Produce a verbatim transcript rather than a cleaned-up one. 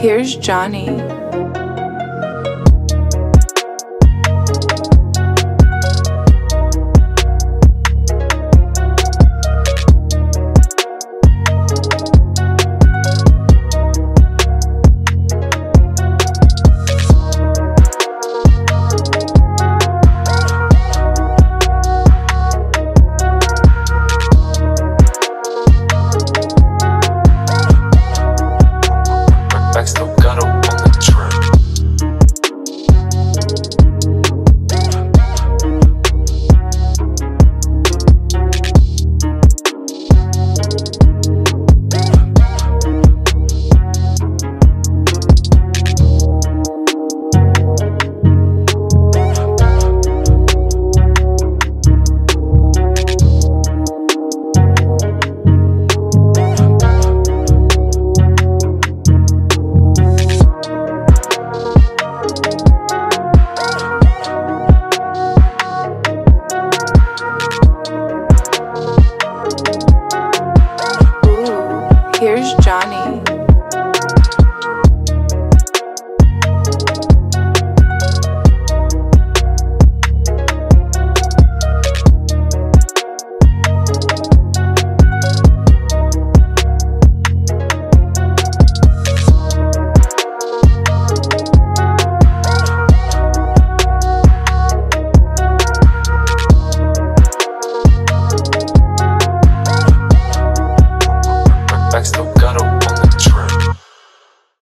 Here's Johnny.